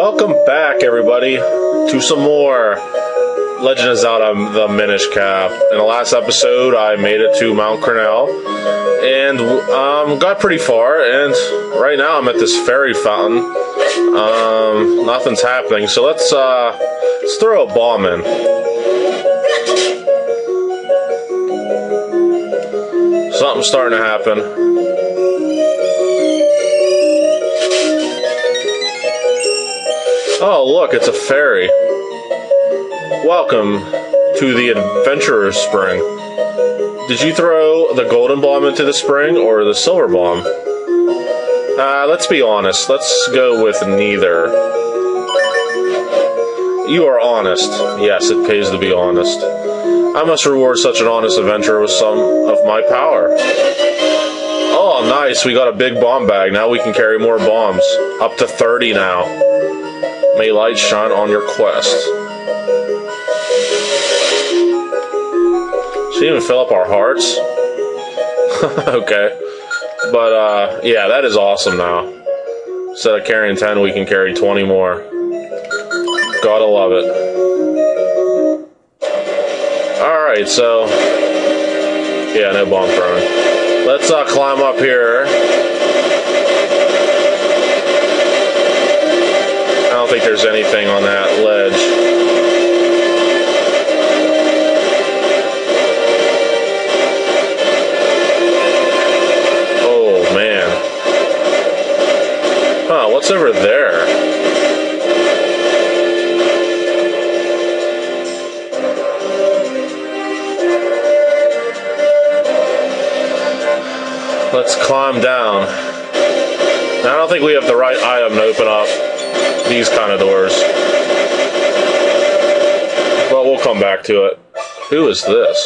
Welcome back, everybody, to some more Legend of Zelda the Minish Cap. In the last episode, I made it to Mt. Crenel, and got pretty far, and right now I'm at this fairy fountain. Nothing's happening, so let's throw a bomb in. Something's starting to happen. Oh, look, it's a fairy. Welcome to the Adventurer's Spring. Did you throw the golden bomb into the spring or the silver bomb? Let's be honest. Let's go with neither. You are honest. Yes, it pays to be honest. I must reward such an honest adventurer with some of my power. Oh, nice. We got a big bomb bag. Now we can carry more bombs. Up to 30 now. May light shine on your quest. She even fill up our hearts. Okay. But, yeah, that is awesome now. Instead of carrying 10, we can carry 20 more. Gotta love it. Alright, so... yeah, no bomb throwing. Let's climb up here. I don't think there's anything on that ledge. Oh, man. Huh, what's over there? Let's climb down. Now, I don't think we have the right item to open up these kind of doors, but we'll come back to it. Who is this?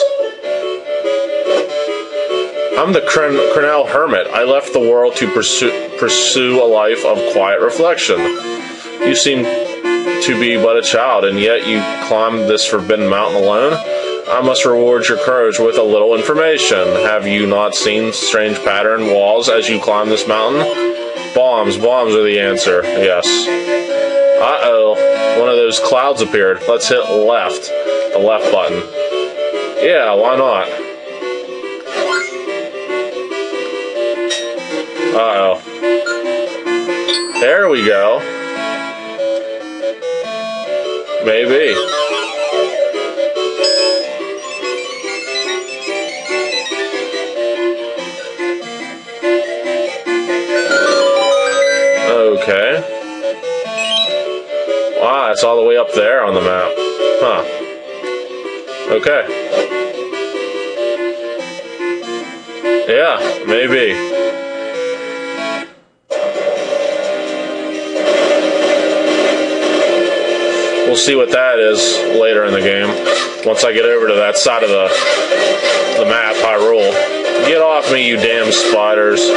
I'm the Crenel Hermit. I left the world to pursue a life of quiet reflection. You seem to be but a child, and yet you climbed this forbidden mountain alone. I must reward your courage with a little information. Have you not seen strange patterned walls as you climb this mountain? Bombs. Bombs are the answer. Yes. Uh-oh, one of those clouds appeared. Let's hit left, the left button. Yeah, why not? Uh-oh. There we go. Maybe. Okay. Ah, it's all the way up there on the map. Huh. Okay. Yeah, maybe. We'll see what that is later in the game. Once I get over to that side of the map, Hyrule. Get off me, you damn spiders.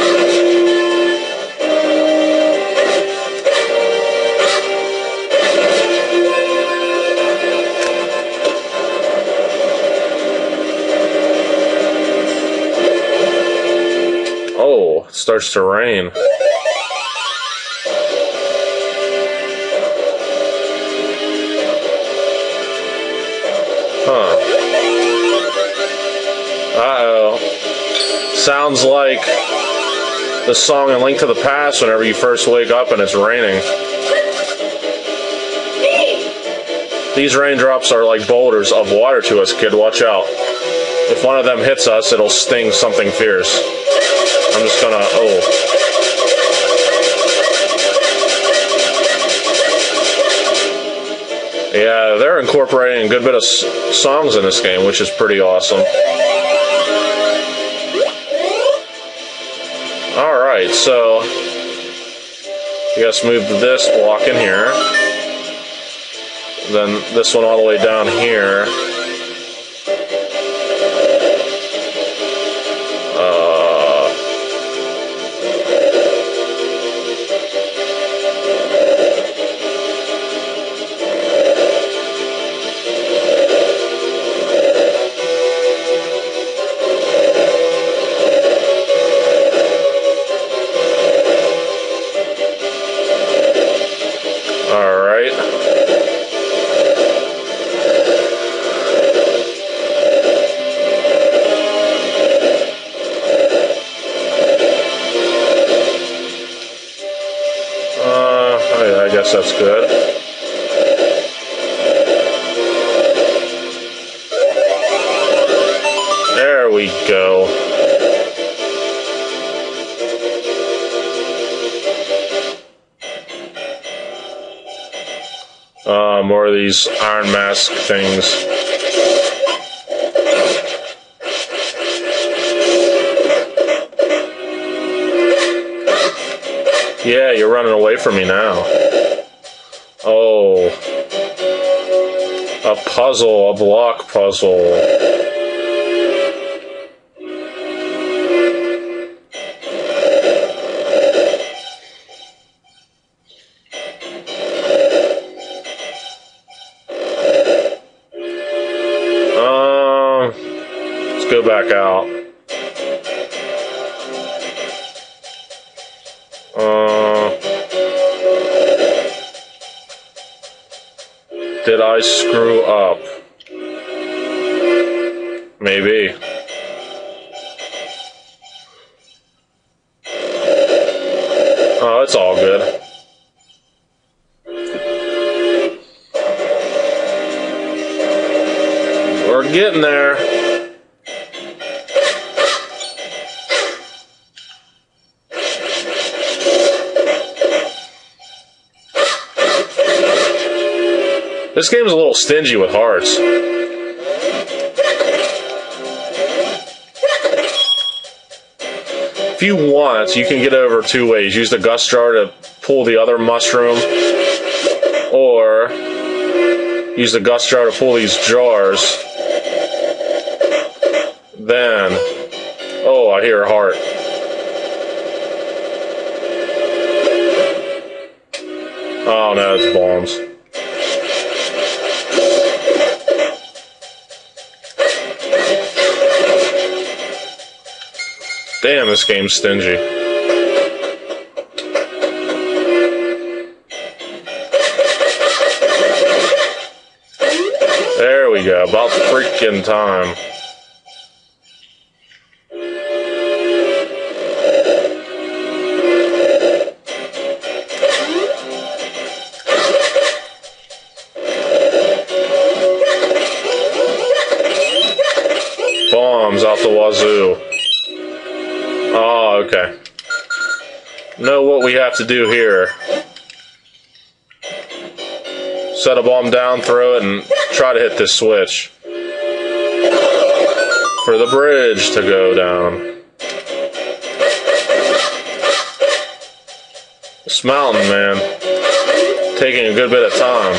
Starts to rain. Huh. Uh-oh. Sounds like the song in Link to the Past whenever you first wake up and it's raining. These raindrops are like boulders of water to us, kid. Watch out. If one of them hits us, it'll sting something fierce. I'm just gonna, oh. Yeah, they're incorporating a good bit of songs in this game, which is pretty awesome. Alright, so... I guess move this block in here. Then this one all the way down here. All right. I guess that's good. Go. More of these iron mask things. Yeah, you're running away from me now. Oh. A puzzle, a block puzzle. Go back out. Did I screw up? Maybe. Oh, it's all good. We're getting there. This game's a little stingy with hearts. If you want, you can get over two ways. Use the gust jar to pull the other mushroom, or use the gust jar to pull these jars. Then, oh, I hear a heart. Oh no, it's bombs. Damn, this game's stingy. There we go, about freaking time. Bombs out the wazoo. Oh, okay. Know what we have to do here. Set a bomb down, throw it, and try to hit this switch. For the bridge to go down. This mountain, man. Taking a good bit of time.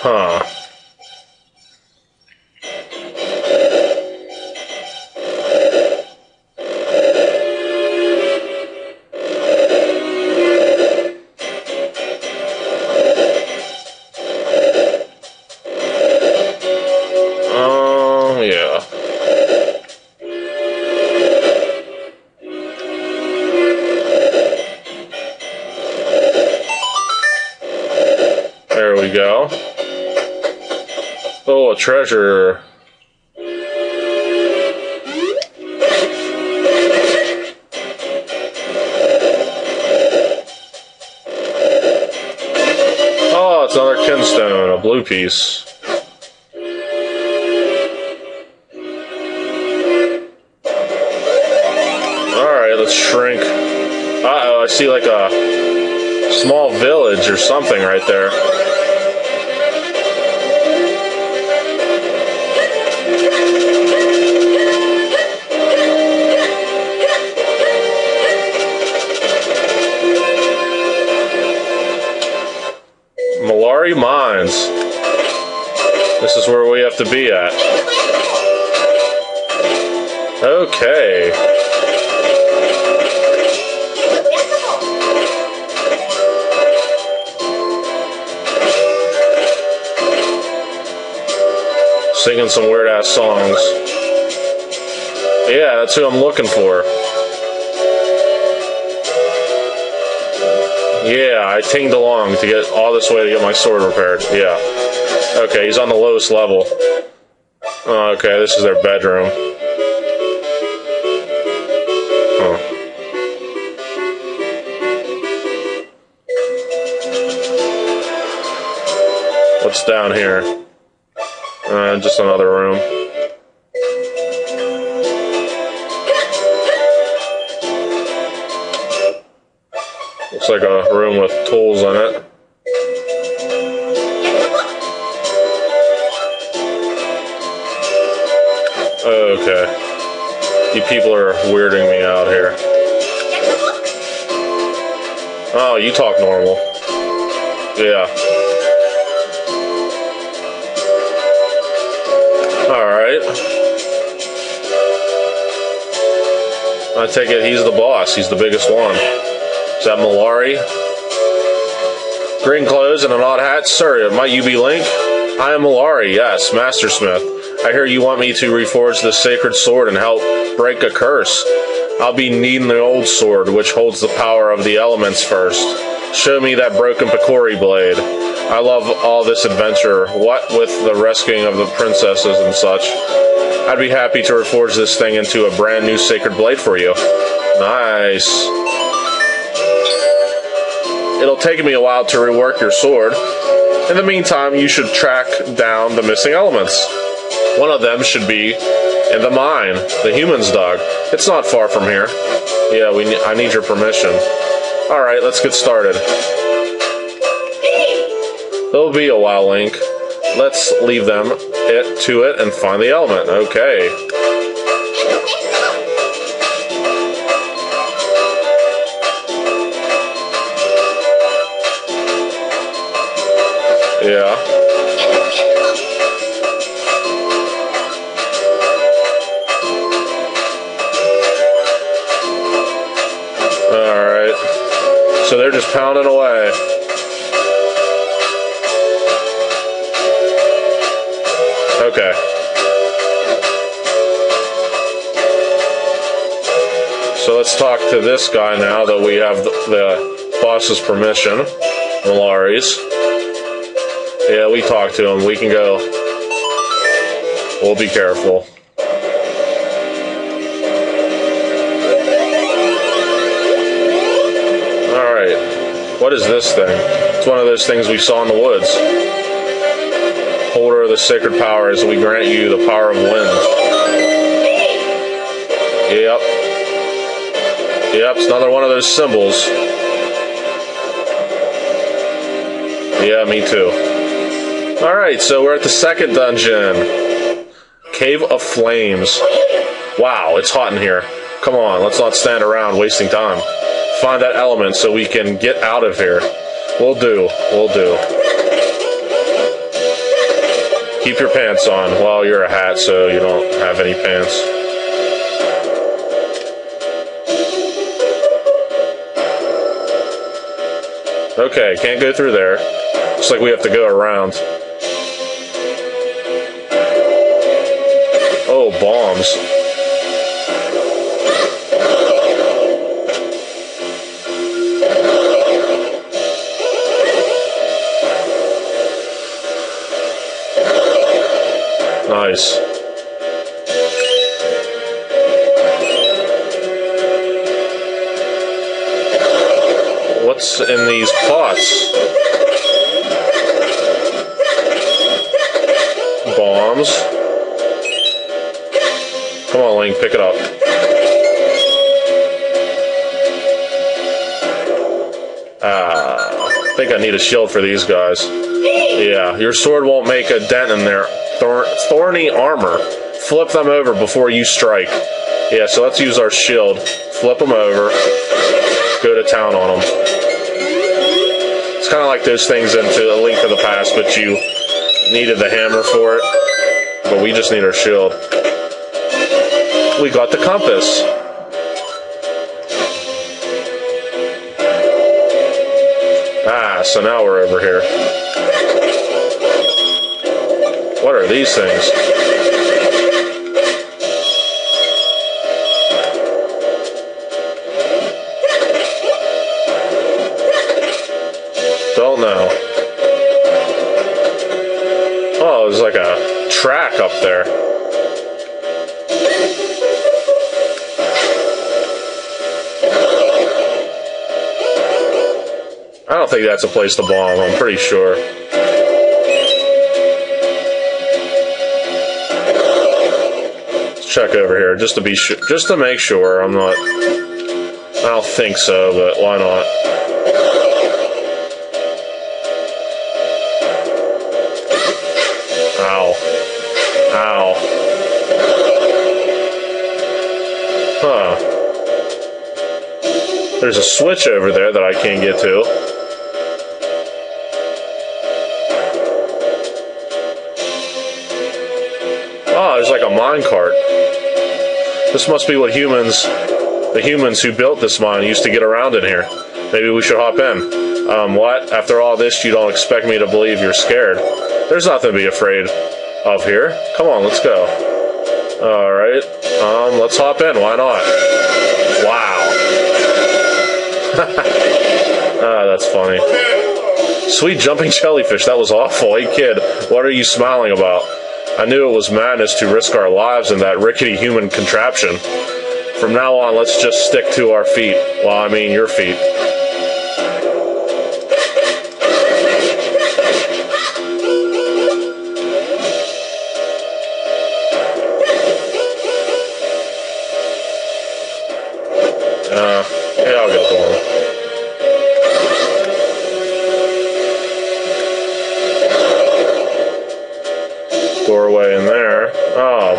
Huh. Go. Oh, a treasure. Oh, it's another kinstone, a blue piece. Alright, let's shrink. I see like a small village or something right there. Malari mines. This is where we have to be at. Okay. singing some weird-ass songs. But yeah, that's who I'm looking for. Yeah, I tinged along to get all this way to get my sword repaired. Yeah. Okay, he's on the lowest level. Oh, okay, this is their bedroom. Oh. What's down here? Just another room. Looks like a room with tools in it. Okay. You people are weirding me out here. Oh, you talk normal. Yeah. Alright. I take it he's the boss. He's the biggest one. Is that Malari? Green clothes and an odd hat? Sir, might you be Link? I am Malari, yes, Master Smith. I hear you want me to reforge the sacred sword and help break a curse. I'll be needing the old sword, which holds the power of the elements first. Show me that broken Picori blade. I love all this adventure, what with the rescuing of the princesses and such. I'd be happy to reforge this thing into a brand new sacred blade for you. Nice. It'll take me a while to rework your sword. In the meantime, you should track down the missing elements. One of them should be in the mine, the human's dog. It's not far from here. Yeah, I need your permission. Alright, let's get started. It'll be a while, Link. Let's leave them to it and find the element. Okay. Yeah. So they're just pounding away. Okay. So let's talk to this guy now that we have the boss's permission. Malari's. Yeah, we talked to him. We can go. We'll be careful. What is this thing? It's one of those things we saw in the woods. Holder of the sacred powers, we grant you the power of wind. Yep. Yep, it's another one of those symbols. Yeah, me too. Alright, so we're at the second dungeon. Cave of Flames. Wow, it's hot in here. Come on, let's not stand around wasting time. Find that element so we can get out of here. We'll do. We'll do. Keep your pants on. Well, you're a hat, so you don't have any pants. Okay, can't go through there. Looks like we have to go around. Oh, bombs. Nice. What's in these pots? Bombs. Come on, Link, pick it up. I think I need a shield for these guys. Yeah, your sword won't make a dent in there. Thorny armor. Flip them over before you strike. Yeah, so let's use our shield. Flip them over. Go to town on them. It's kind of like those things into Link to the Past, but you needed the hammer for it. But we just need our shield. We got the compass. Ah, so now we're over here. What are these things? Don't know. Oh, there's like a track up there. I don't think that's a place to belong, I'm pretty sure. Check over here just to be sure, just to make sure. I'm not. I don't think so, but why not? Ow! Ow! Huh? There's a switch over there that I can't get to. There's like a minecart. This must be what humans, the humans who built this mine, used to get around in here. Maybe we should hop in. What? After all this, you don't expect me to believe you're scared. There's nothing to be afraid of here. Come on, let's go. Alright, let's hop in. Why not? Wow. Ah, that's funny. Sweet jumping jellyfish, that was awful. Hey kid, what are you smiling about? I knew it was madness to risk our lives in that rickety human contraption. From now on, let's just stick to our feet. Well, I mean your feet. Yeah, I'll get the one. Doorway in there. Oh.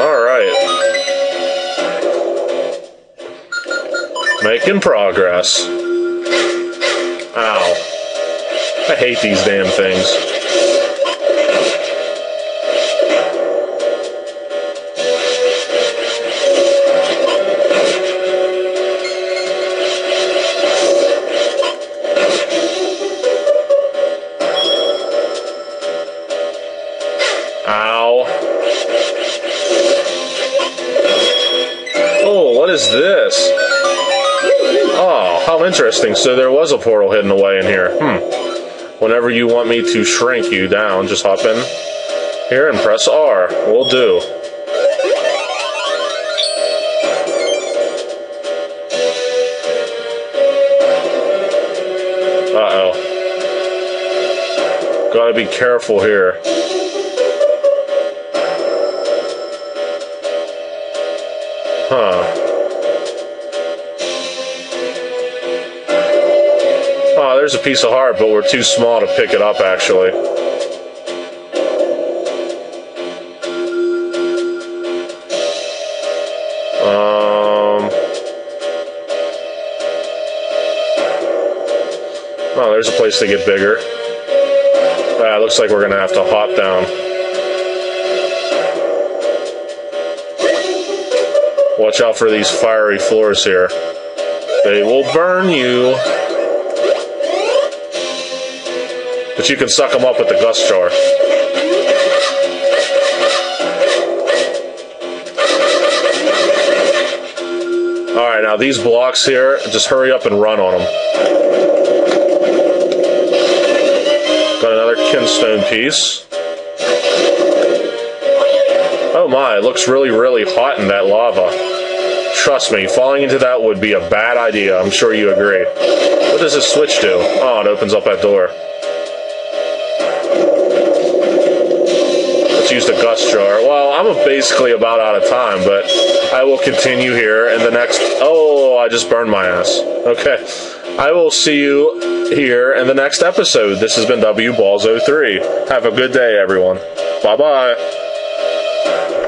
Alright. Making progress. Ow. I hate these damn things. This? Oh, how interesting. So there was a portal hidden away in here. Whenever you want me to shrink you down, just hop in here and press R. Will do. Uh-oh. Gotta be careful here. Huh. Oh, there's a piece of heart, but we're too small to pick it up, actually. Oh, there's a place to get bigger. Ah, looks like we're gonna have to hop down. Watch out for these fiery floors here. They will burn you. But you can suck them up with the gust jar. Alright, now these blocks here, just hurry up and run on them. Got another kinstone piece. Oh my, it looks really, really hot in that lava. Trust me, falling into that would be a bad idea, I'm sure you agree. What does this switch do? Oh, it opens up that door. Use the gust jar. Well, I'm basically about out of time, but I will continue here in the next... Oh, I just burned my ass. Okay. I will see you here in the next episode. This has been WBalls03. Have a good day, everyone. Bye-bye.